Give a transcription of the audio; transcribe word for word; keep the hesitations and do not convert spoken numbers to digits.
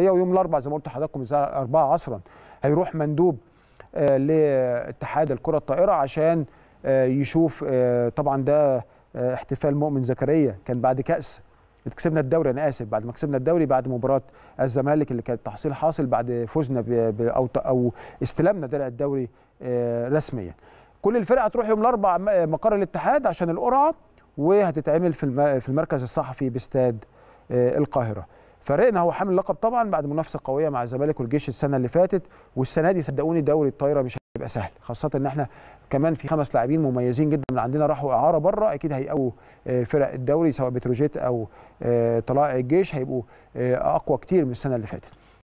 ويوم الاربعاء زي ما قلت لحضراتكم الساعه أربعة عصرا هيروح مندوب لاتحاد الكره الطائره عشان يشوف. طبعا ده احتفال مؤمن زكريا كان بعد كاس كسبنا الدوري، انا اسف بعد ما كسبنا الدوري بعد مباراه الزمالك اللي كان التحصيل حاصل بعد فوزنا او او استلمنا درع الدوري رسميا. كل الفرق هتروح يوم الاربعاء مقر الاتحاد عشان القرعه، وهتتعمل في في المركز الصحفي باستاد القاهره. فريقنا هو حامل اللقب طبعا بعد منافسه قويه مع الزمالك والجيش السنه اللي فاتت، والسنه دي صدقوني دوري الطايره مش هيبقى سهل، خاصه ان احنا كمان في خمس لاعبين مميزين جدا من عندنا راحوا اعاره بره، اكيد هيقووا فرق الدوري سواء بتروجيت او طلائع الجيش، هيبقوا اقوى كتير من السنه اللي فاتت.